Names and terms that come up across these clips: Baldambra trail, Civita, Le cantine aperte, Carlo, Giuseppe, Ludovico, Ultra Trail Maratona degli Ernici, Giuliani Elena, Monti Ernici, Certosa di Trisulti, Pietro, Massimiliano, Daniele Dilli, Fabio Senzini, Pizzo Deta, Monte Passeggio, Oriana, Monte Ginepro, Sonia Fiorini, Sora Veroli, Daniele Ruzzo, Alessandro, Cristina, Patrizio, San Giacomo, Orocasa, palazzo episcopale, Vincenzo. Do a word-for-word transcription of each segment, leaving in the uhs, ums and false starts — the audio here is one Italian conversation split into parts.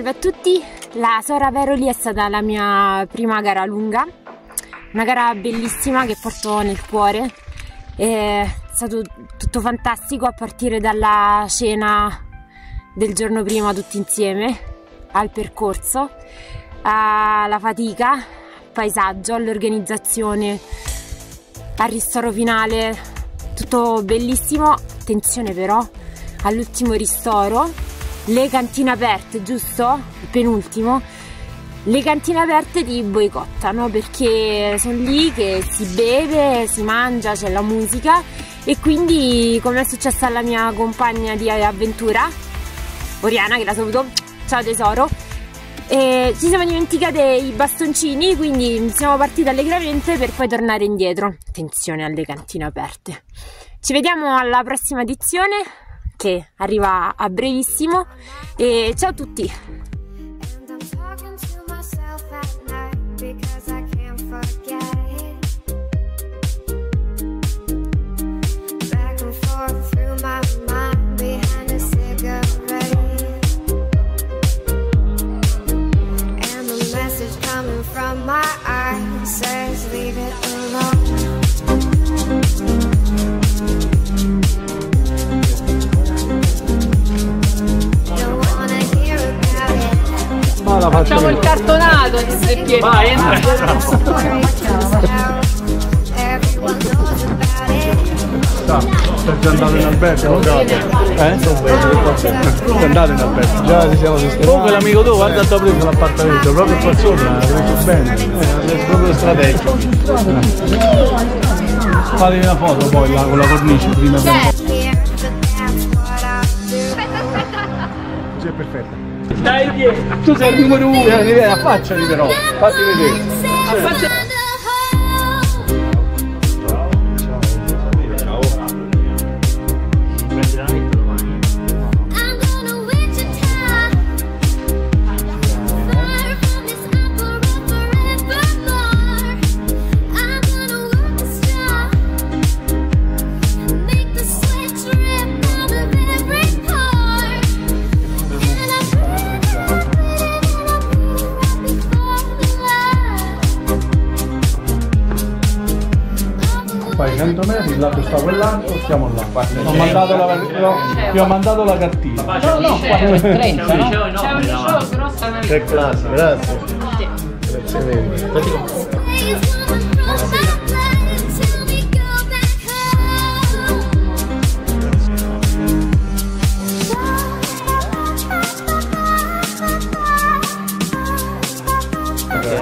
salve a tutti, la Sora Veroli è stata la mia prima gara lunga, una gara bellissima che porto nel cuore, è stato tutto fantastico a partire dalla cena del giorno prima tutti insieme, al percorso, alla fatica, al paesaggio, all'organizzazione, al ristoro finale, tutto bellissimo, attenzione però all'ultimo ristoro. Le cantine aperte, giusto? Penultimo. Le cantine aperte ti boicottano perché sono lì che si beve, si mangia, c'è la musica e quindi, come è successo alla mia compagna di avventura, Oriana, che la saluto, ciao tesoro, e ci siamo dimenticate i bastoncini, quindi siamo partiti allegramente per poi tornare indietro. Attenzione alle cantine aperte. Ci vediamo alla prossima edizione, che arriva a brevissimo, e ciao a tutti! Facciamo il cartonato di Pietro. Vai, entra. No, sei già andato in albergo? Eh? Sei andato in albergo? Già ci siamo sistemati. Comunque l'amico tuo, guarda, ti ha preso l'appartamento proprio qua sopra, l'ha preso bene. È proprio strategico. Fatevi una foto poi là con la cornice prima. Aspetta, aspetta. Così è perfetta. Dai dietro, tu sei il numero uno, affacciali però, fatti vedere. Affacciali. Ciao, ciao, ciao, ciao. Prendi la vita domani. Fai cento metri, l'altro sta quell'altro, stiamo là. Ho mandato la, no, ti ho mandato la cartina. Papà, no, no, trenta, no? C'è un show, però sta. C'è classe, grazie. Grazie mille.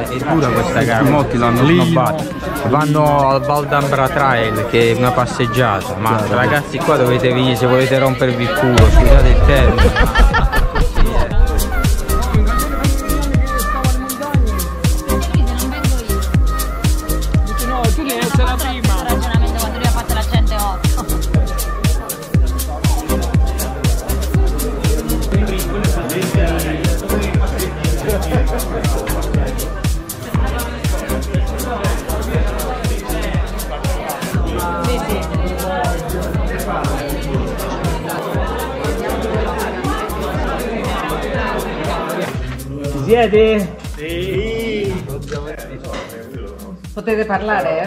È dura questa gara, molti l'hanno snobbato. Vanno al Baldambra trail, che è una passeggiata, ma certo, ragazzi qua dovete venire se volete rompervi il culo, scusate il termine. No, tu devi essere la prima. Ragionamento quando lui ha fatto la centootto. Siete? Sì! Potete parlare? Eh?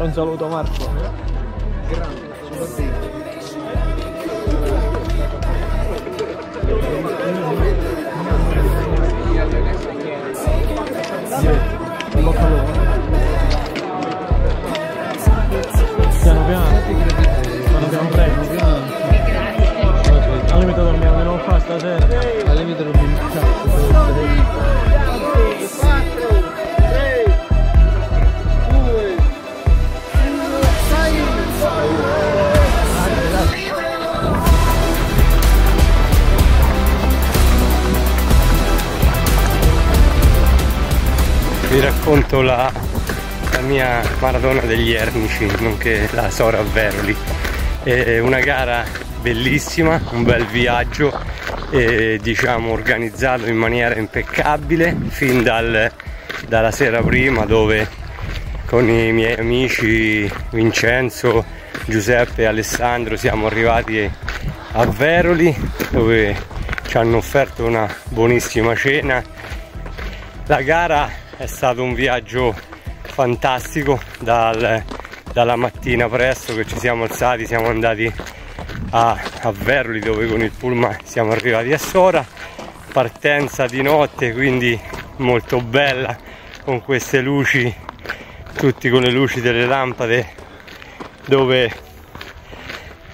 Un saluto Marco. Grande, sono contento. Piano piano, ma non abbiamo preso. Al limite dormiamo, non fa stasera. Al limite dormiamo. Vi racconto la, la mia maratona degli Ernici, nonché la Sora Veroli. È una gara bellissima, un bel viaggio eh, diciamo organizzato in maniera impeccabile fin dal, dalla sera prima, dove con i miei amici Vincenzo, Giuseppe e Alessandro siamo arrivati a Veroli, dove ci hanno offerto una buonissima cena. La gara è stato un viaggio fantastico dal, dalla mattina presto che ci siamo alzati, siamo andati a, a Veroli, dove con il pullman siamo arrivati a Sora, partenza di notte quindi molto bella, con queste luci, tutti con le luci delle lampade, dove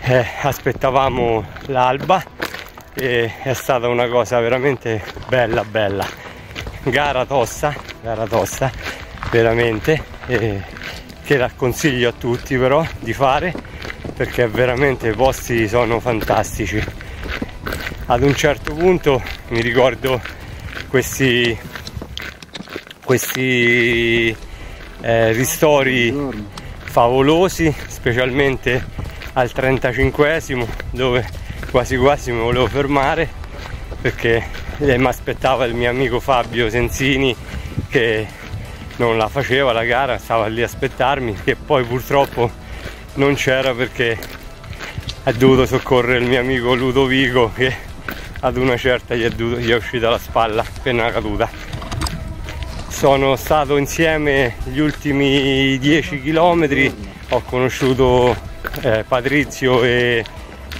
eh, aspettavamo l'alba e è stata una cosa veramente bella bella. Gara tosta, gara tosta veramente, eh, che la consiglio a tutti però di fare, perché veramente i posti sono fantastici. Ad un certo punto mi ricordo questi questi eh, ristori favolosi, specialmente al trentacinquesimo, dove quasi quasi mi volevo fermare perché mi aspettava il mio amico Fabio Senzini, che non la faceva la gara, stava lì a aspettarmi, che poi purtroppo non c'era perché ha dovuto soccorrere il mio amico Ludovico, che ad una certa gli è, dovuto, gli è uscita la spalla per una caduta. Sono stato insieme gli ultimi dieci chilometri, ho conosciuto eh, Patrizio e,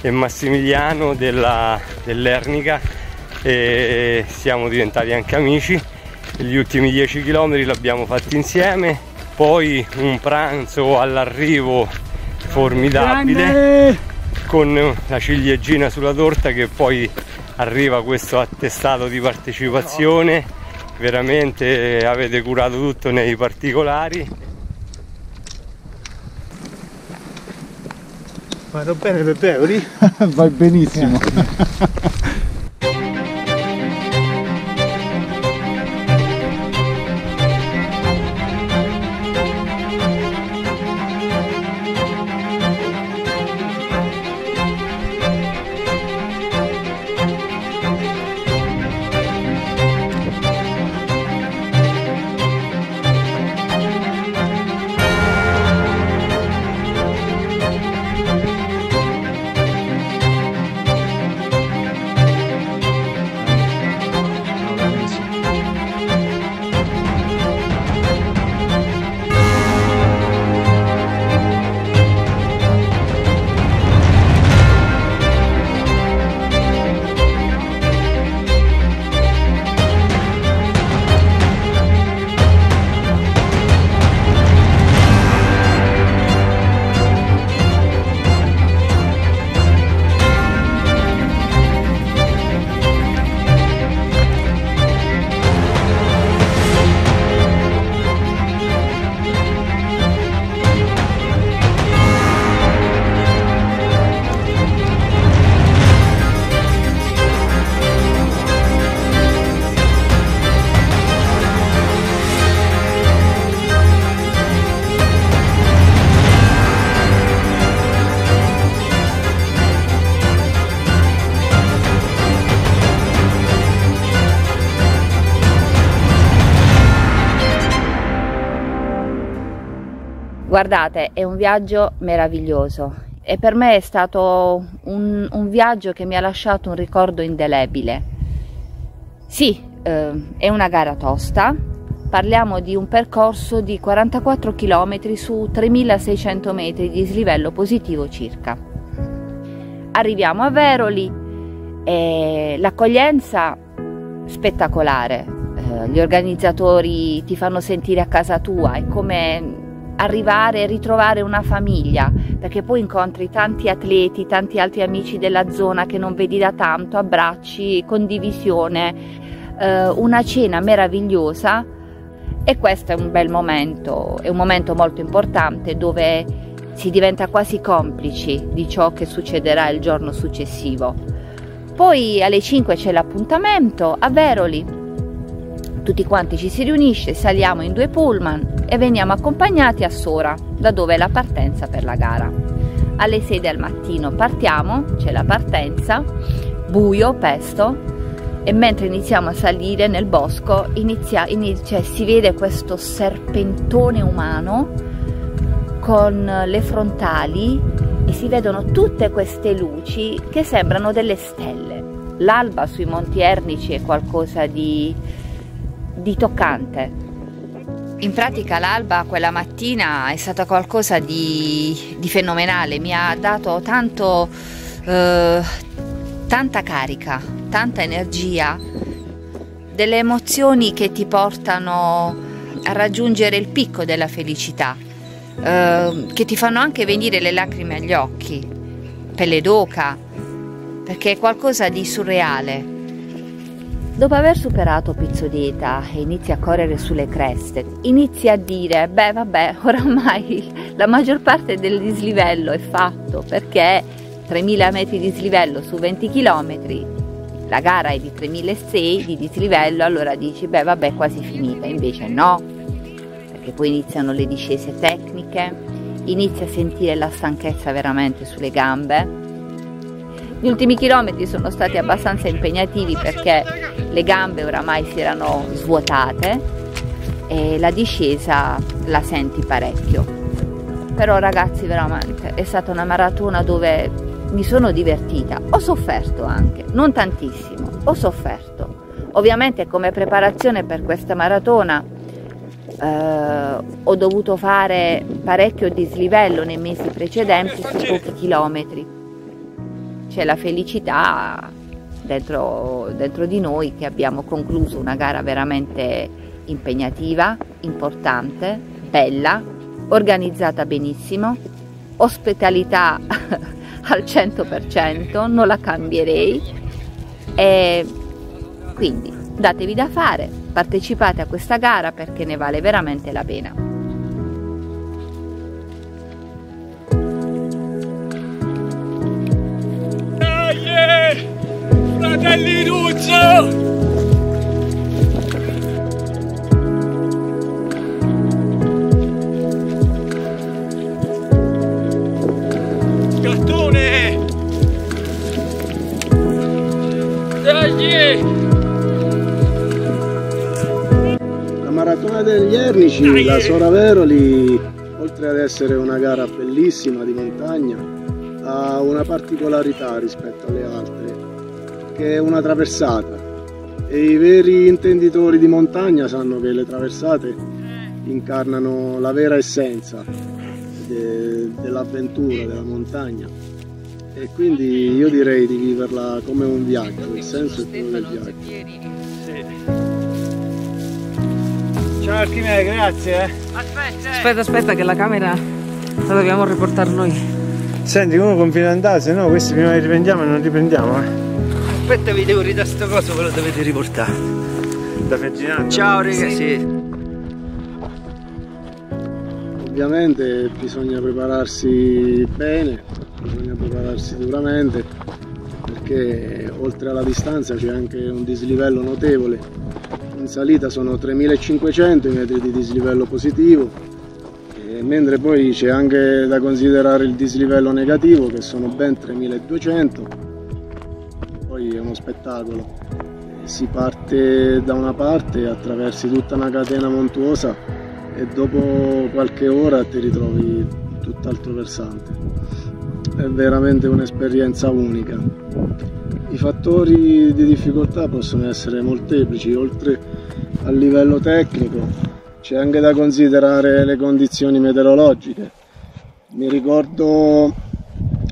e Massimiliano dell'Ernica e siamo diventati anche amici. Gli ultimi dieci chilometri l'abbiamo fatti insieme, poi un pranzo all'arrivo formidabile, grande, con la ciliegina sulla torta che poi arriva questo attestato di partecipazione. Veramente avete curato tutto nei particolari. Vado bene per Veroli? Vai benissimo. Guardate, è un viaggio meraviglioso e per me è stato un, un viaggio che mi ha lasciato un ricordo indelebile. Sì, eh, è una gara tosta, parliamo di un percorso di quarantaquattro chilometri su tremilaseicento metri di dislivello positivo circa. Arriviamo a Veroli e l'accoglienza spettacolare, eh, gli organizzatori ti fanno sentire a casa tua, è come arrivare e ritrovare una famiglia, perché poi incontri tanti atleti, tanti altri amici della zona che non vedi da tanto, abbracci, condivisione, eh, una cena meravigliosa, e questo è un bel momento, è un momento molto importante dove si diventa quasi complici di ciò che succederà il giorno successivo. Poi alle cinque c'è l'appuntamento a Veroli. Tutti quanti ci si riunisce, saliamo in due pullman e veniamo accompagnati a Sora, da dove è la partenza per la gara. Alle sei del mattino partiamo, c'è la partenza, buio, pesto, e mentre iniziamo a salire nel bosco inizia, inizia, si vede questo serpentone umano con le frontali e si vedono tutte queste luci che sembrano delle stelle. L'alba sui Monti Ernici è qualcosa di, di toccante. In pratica l'alba quella mattina è stata qualcosa di, di fenomenale, mi ha dato tanto, eh, tanta carica, tanta energia, delle emozioni che ti portano a raggiungere il picco della felicità, eh, che ti fanno anche venire le lacrime agli occhi, pelle d'oca, perché è qualcosa di surreale. Dopo aver superato Pizzo Deta e inizi a correre sulle creste, inizi a dire, beh vabbè, oramai la maggior parte del dislivello è fatto, perché tremila metri di dislivello su venti chilometri, la gara è di tremilaseicento di dislivello, allora dici, beh vabbè, quasi finita, invece no, perché poi iniziano le discese tecniche, inizi a sentire la stanchezza veramente sulle gambe. Gli ultimi chilometri sono stati abbastanza impegnativi perché le gambe oramai si erano svuotate e la discesa la senti parecchio. Però ragazzi, veramente è stata una maratona dove mi sono divertita, ho sofferto anche, non tantissimo, ho sofferto. Ovviamente come preparazione per questa maratona eh, ho dovuto fare parecchio dislivello nei mesi precedenti su pochi chilometri. C'è la felicità dentro, dentro di noi che abbiamo concluso una gara veramente impegnativa, importante, bella, organizzata benissimo, ospitalità al cento per cento, non la cambierei, e quindi datevi da fare, partecipate a questa gara perché ne vale veramente la pena. Fratelli Ruzzo! Gattone! Dagli! La maratona degli Ernici, dai. La Sora Veroli, oltre ad essere una gara bellissima di montagna, ha una particolarità rispetto alle altre, che è una traversata, e i veri intenditori di montagna sanno che le traversate incarnano la vera essenza de, dell'avventura, della montagna, e quindi io direi di viverla come un viaggio, il senso è quello del viaggio. Ciao Archimede, grazie. Eh. Aspetta, aspetta, aspetta che la camera la dobbiamo riportare noi. Senti, uno continua ad andare, se no questi prima li riprendiamo e non riprendiamo. Eh. Aspetta, vi devo ridare sto coso, ve lo dovete riportare. Da Ferginando? Ciao raga, sì. Sì. Ovviamente bisogna prepararsi bene, bisogna prepararsi duramente, perché oltre alla distanza c'è anche un dislivello notevole. In salita sono tremilacinquecento metri di dislivello positivo, e mentre poi c'è anche da considerare il dislivello negativo, che sono ben tremiladuecento. È uno spettacolo, si parte da una parte, attraversi tutta una catena montuosa e dopo qualche ora ti ritrovi tutt'altro versante. È veramente un'esperienza unica. I fattori di difficoltà possono essere molteplici, oltre al livello tecnico c'è anche da considerare le condizioni meteorologiche. Mi ricordo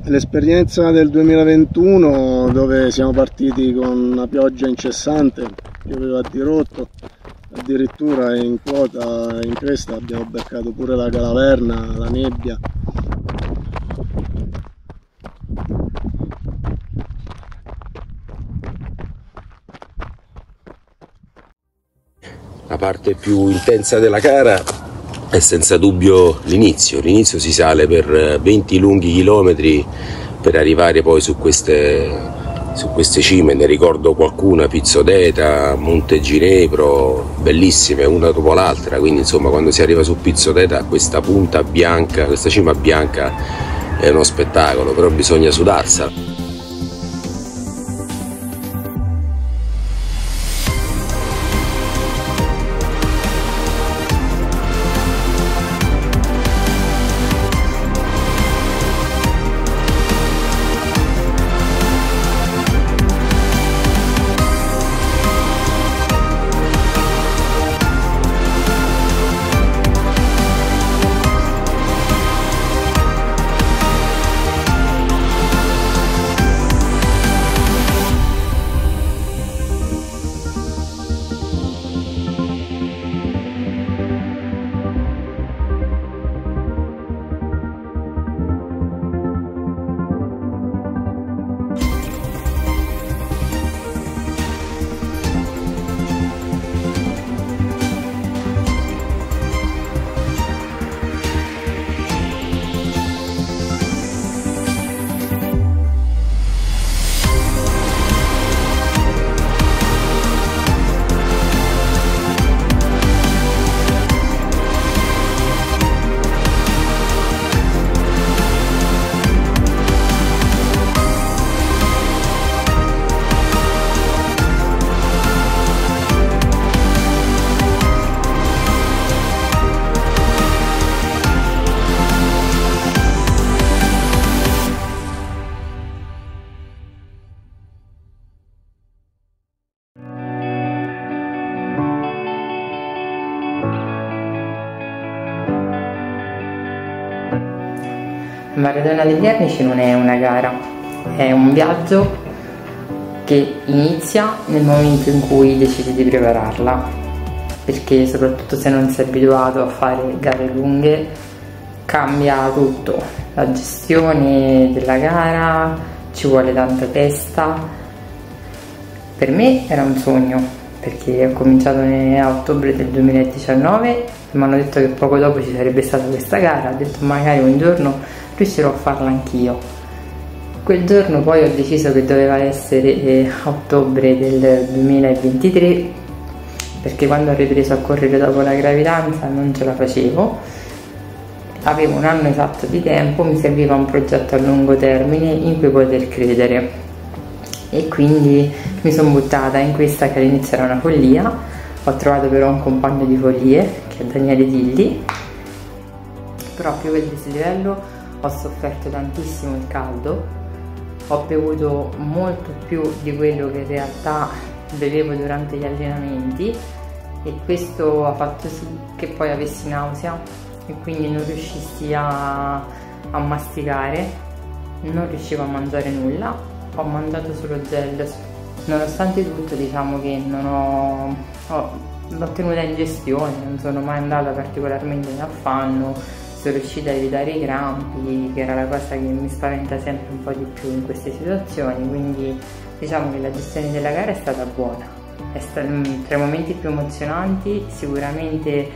l'esperienza del duemilaventuno, dove siamo partiti con una pioggia incessante, pioveva a dirotto, addirittura in quota, in cresta abbiamo beccato pure la calaverna, la nebbia. La parte più intensa della gara è senza dubbio l'inizio, l'inizio si sale per venti lunghi chilometri per arrivare poi su queste, su queste cime, ne ricordo qualcuna, Pizzo Deta, Monte Ginepro, bellissime una dopo l'altra, quindi insomma quando si arriva su Pizzo Deta questa punta bianca, questa cima bianca è uno spettacolo, però bisogna sudarsela. La Maratona degli Ernici non è una gara, è un viaggio che inizia nel momento in cui decidi di prepararla, perché soprattutto se non sei abituato a fare gare lunghe cambia tutto, la gestione della gara, ci vuole tanta testa. Per me era un sogno, perché ho cominciato a ottobre del duemiladiciannove e mi hanno detto che poco dopo ci sarebbe stata questa gara, ho detto magari un giorno riuscirò a farla anch'io. Quel giorno poi ho deciso che doveva essere ottobre del duemilaventitré, perché quando ho ripreso a correre dopo la gravidanza non ce la facevo, avevo un anno esatto di tempo, mi serviva un progetto a lungo termine in cui poter credere e quindi mi sono buttata in questa che all'inizio era una follia. Ho trovato però un compagno di follie che è Daniele Dilli, proprio per il desiderio ho sofferto tantissimo il caldo, ho bevuto molto più di quello che in realtà bevevo durante gli allenamenti e questo ha fatto sì che poi avessi nausea e quindi non riuscissi a, a masticare, non riuscivo a mangiare nulla, ho mangiato solo gel. Nonostante tutto diciamo che non ho, ho l'ho tenuta in gestione, non sono mai andata particolarmente in affanno, sono riuscita a evitare i crampi, che era la cosa che mi spaventa sempre un po' di più in queste situazioni, quindi diciamo che la gestione della gara è stata buona. È stato, tra i momenti più emozionanti sicuramente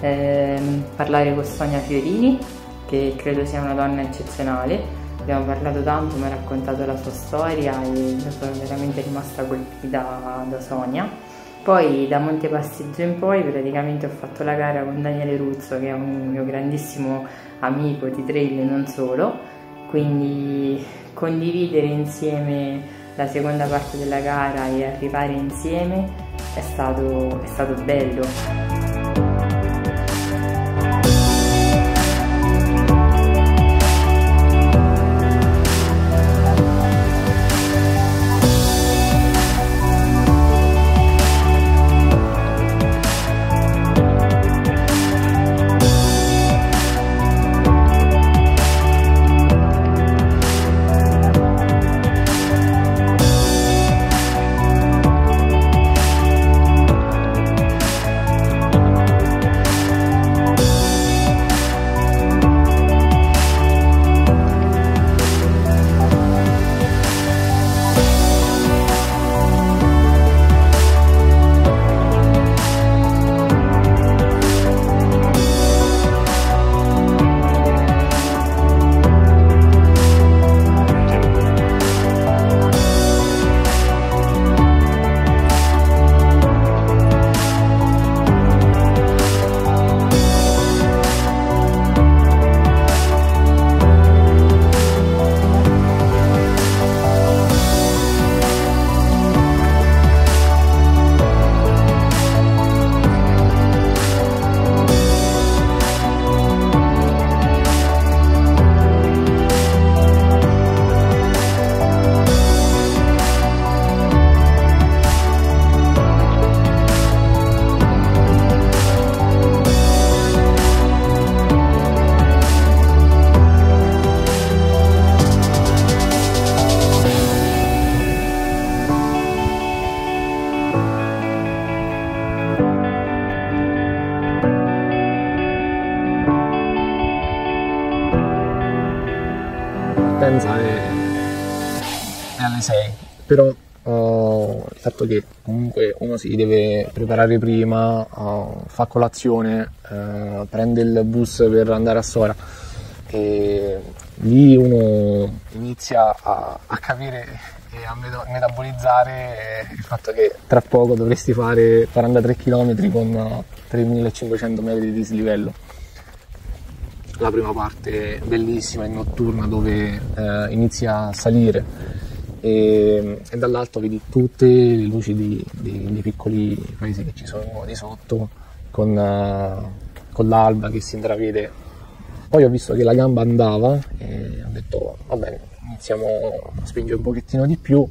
eh, parlare con Sonia Fiorini, che credo sia una donna eccezionale, abbiamo parlato tanto, mi ha raccontato la sua storia e sono veramente rimasta colpita da Sonia. Poi da Monte Passeggio in poi praticamente ho fatto la gara con Daniele Ruzzo, che è un mio grandissimo amico di trail e non solo, quindi condividere insieme la seconda parte della gara e arrivare insieme è stato, è stato bello. Però uh, il fatto che comunque uno si deve preparare prima, uh, fa colazione, uh, prende il bus per andare a Sora e lì uno inizia a, a capire e a metabolizzare il fatto che tra poco dovresti fare quarantatré chilometri con tremilacinquecento metri di dislivello. La prima parte bellissima e notturna dove uh, inizia a salire e, e dall'alto vedi tutte le luci di, di, di piccoli paesi che ci sono di sotto con, uh, con l'alba che si intravede. Poi ho visto che la gamba andava e ho detto va bene, iniziamo a spingere un pochettino di più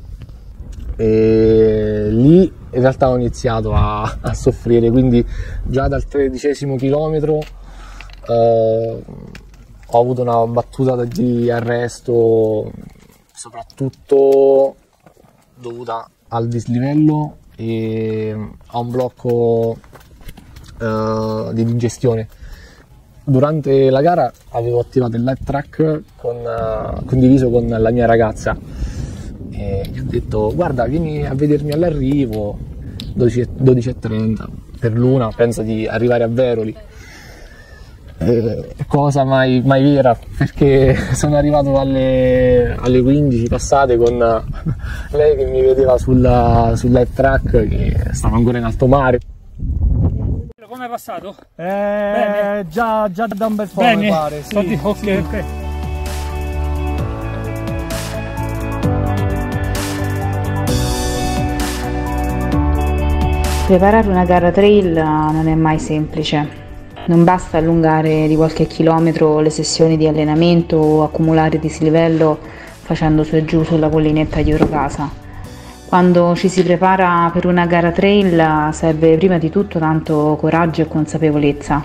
e lì in realtà ho iniziato a, a soffrire, quindi già dal tredicesimo chilometro uh, ho avuto una battuta di arresto soprattutto dovuta al dislivello e a un blocco uh, di digestione. Durante la gara avevo attivato il live track con, uh, condiviso con la mia ragazza e gli ho detto: guarda, vieni a vedermi all'arrivo dodici e trenta per l'una, penso di arrivare a Veroli. Eh, cosa mai, mai vera, perché sono arrivato alle, alle quindici passate con lei che mi vedeva sulla, sul live track, che stava ancora in alto mare. Come è passato? Eh, già, già da un bel po', mi pare. Sì, sì, ok, sì. Ok. Preparare una gara trail non è mai semplice. Non basta allungare di qualche chilometro le sessioni di allenamento o accumulare dislivello facendo su e giù sulla collinetta di Orocasa. Quando ci si prepara per una gara trail serve prima di tutto tanto coraggio e consapevolezza,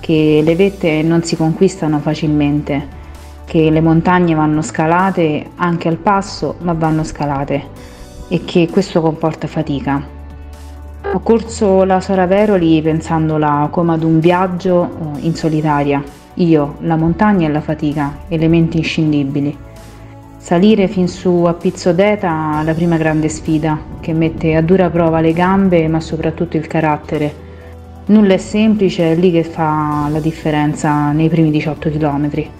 che le vette non si conquistano facilmente, che le montagne vanno scalate anche al passo, ma vanno scalate, e che questo comporta fatica. Ho corso la Sora Veroli pensandola come ad un viaggio in solitaria, io, la montagna e la fatica, elementi inscindibili. Salire fin su a Pizzo Deta è la prima grande sfida, che mette a dura prova le gambe ma soprattutto il carattere. Nulla è semplice, è lì che fa la differenza nei primi diciotto chilometri.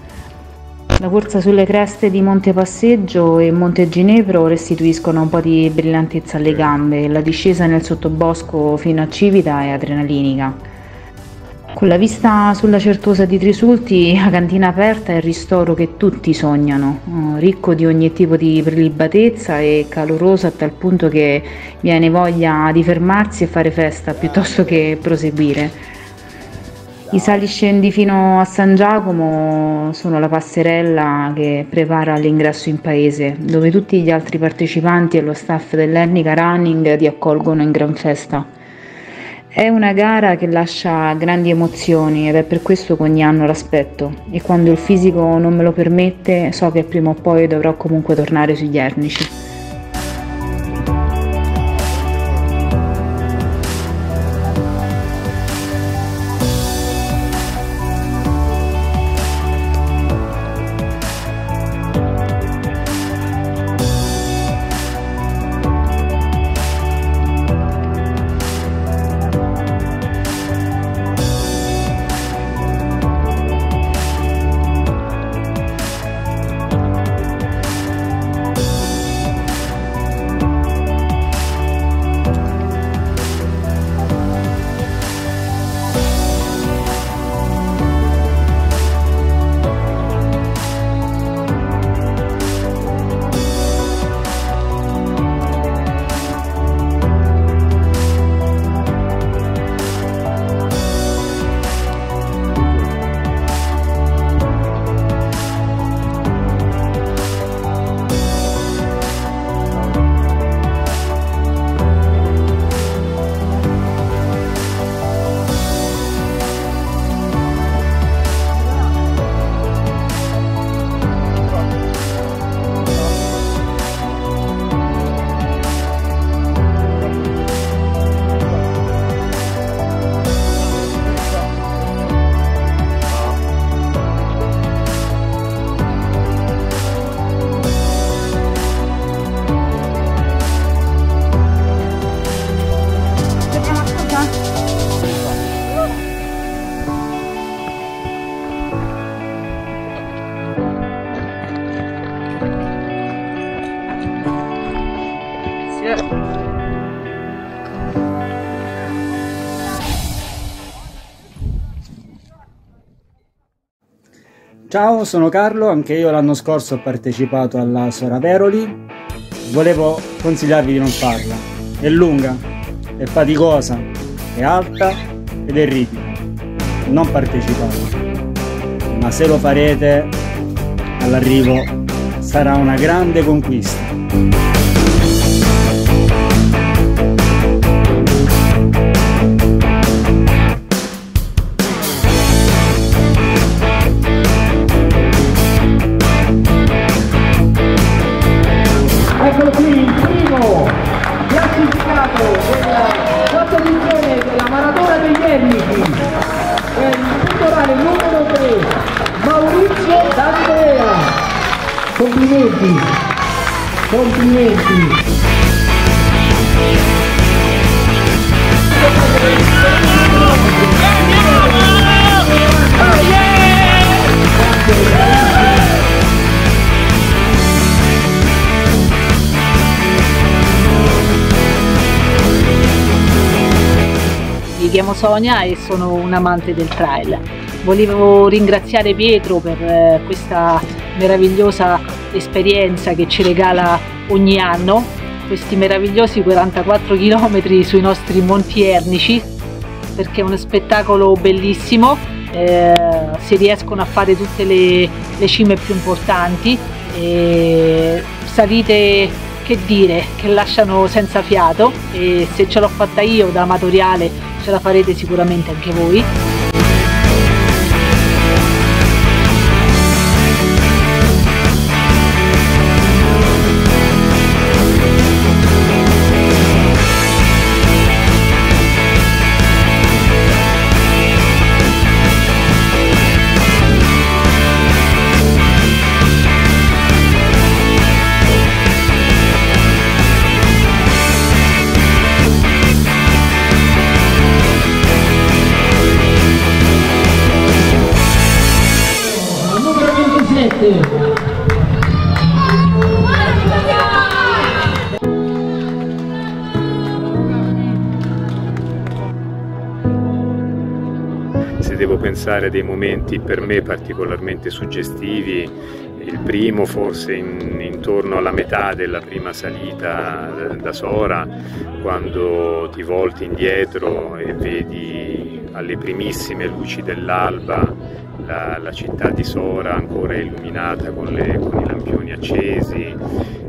La corsa sulle creste di Monte Passeggio e Monte Ginepro restituiscono un po' di brillantezza alle gambe, la discesa nel sottobosco fino a Civita è adrenalinica. Con la vista sulla Certosa di Trisulti, la cantina aperta è il ristoro che tutti sognano, ricco di ogni tipo di prelibatezza e caloroso a tal punto che viene voglia di fermarsi e fare festa piuttosto che proseguire. I sali scendi fino a San Giacomo sono la passerella che prepara l'ingresso in paese, dove tutti gli altri partecipanti e lo staff dell'Ernica Running ti accolgono in gran festa. È una gara che lascia grandi emozioni ed è per questo che ogni anno l'aspetto, e quando il fisico non me lo permette so che prima o poi dovrò comunque tornare sugli Ernici. Ciao, sono Carlo, anche io l'anno scorso ho partecipato alla Sora Veroli. Volevo consigliarvi di non farla. È lunga, è faticosa, è alta ed è ripida. Non partecipate. Ma se lo farete, all'arrivo sarà una grande conquista. complimenti, complimenti. Oh yeah! Mi chiamo Sonia e sono un amante del trail. Volevo ringraziare Pietro per questa meravigliosa esperienza che ci regala ogni anno, questi meravigliosi quarantaquattro chilometri sui nostri Monti Ernici, perché è uno spettacolo bellissimo, eh, si riescono a fare tutte le, le cime più importanti, e salite che dire, che lasciano senza fiato, e se ce l'ho fatta io da amatoriale ce la farete sicuramente anche voi. Se devo pensare a dei momenti per me particolarmente suggestivi, il primo forse in, intorno alla metà della prima salita da Sora, quando ti volti indietro e vedi alle primissime luci dell'alba La, la città di Sora ancora illuminata con, le, con i lampioni accesi,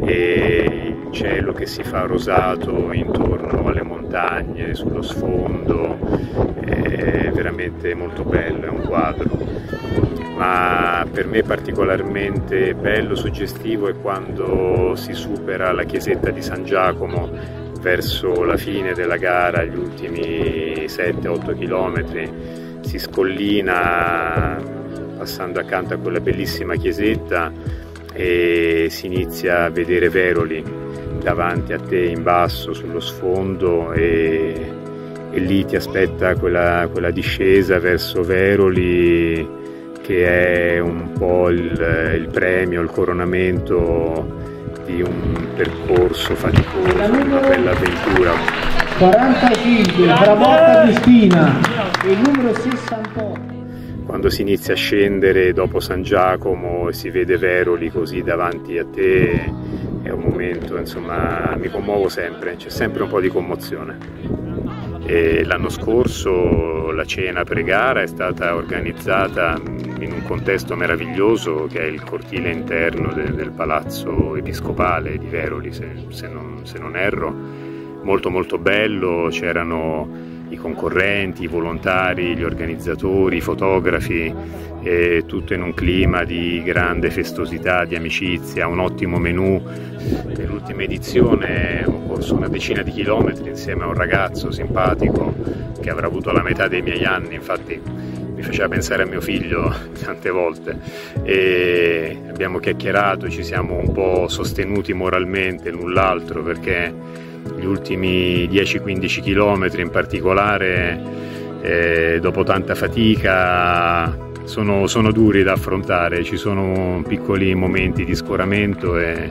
e il cielo che si fa rosato intorno alle montagne, sullo sfondo, è veramente molto bello, è un quadro. Ma per me particolarmente bello, suggestivo, è quando si supera la chiesetta di San Giacomo verso la fine della gara, gli ultimi sette otto chilometri. Si scollina passando accanto a quella bellissima chiesetta e si inizia a vedere Veroli davanti a te in basso sullo sfondo, e, e lì ti aspetta quella, quella discesa verso Veroli che è un po' il, il premio, il coronamento di un percorso faticoso, di una bella avventura. quarantacinque, travolta Cristina. Il numero sessantotto. Quando si inizia a scendere dopo San Giacomo e si vede Veroli così davanti a te, è un momento, insomma, mi commuovo sempre, c'è sempre un po' di commozione. L'anno scorso la cena pre-gara è stata organizzata in un contesto meraviglioso che è il cortile interno de del palazzo episcopale di Veroli, se, se, non, se non erro, molto molto bello, c'erano i concorrenti, i volontari, gli organizzatori, i fotografi, eh, tutto in un clima di grande festosità, di amicizia, un ottimo menù. Nell'ultima edizione ho corso una decina di chilometri insieme a un ragazzo simpatico che avrà avuto la metà dei miei anni, infatti mi faceva pensare a mio figlio tante volte, e abbiamo chiacchierato, ci siamo un po' sostenuti moralmente l'un l'altro, perché gli ultimi dieci quindici chilometri in particolare, eh, dopo tanta fatica, sono, sono duri da affrontare, ci sono piccoli momenti di scoramento, e,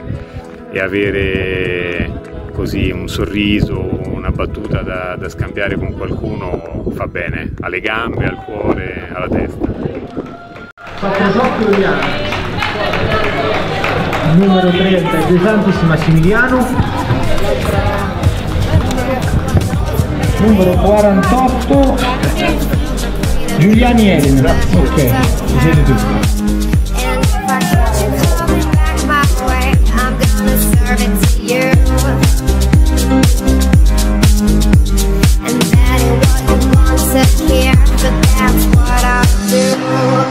e avere così un sorriso, una battuta da, da scambiare con qualcuno fa bene alle gambe, al cuore, alla testa. Numero trenta, De Santis Massimiliano. Numero quarantotto, Giuliani Elena. Ok, siete tutti.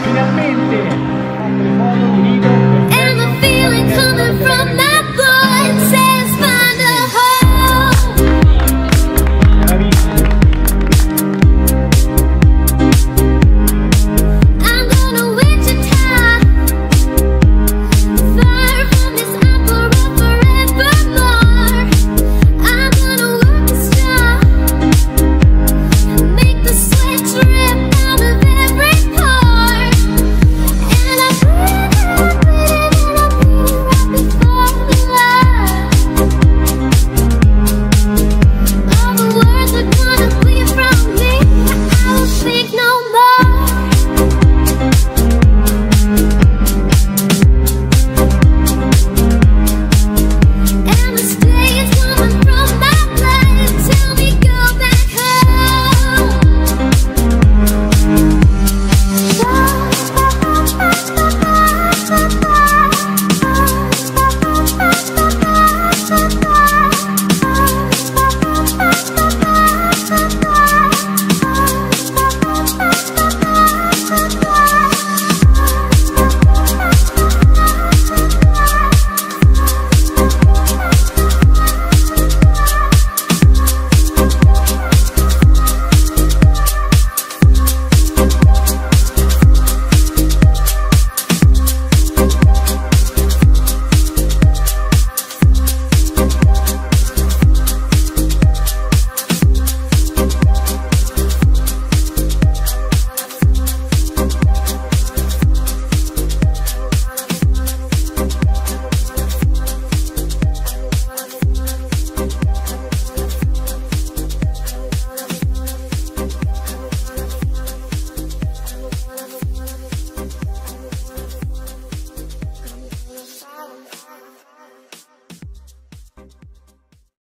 Finalmente!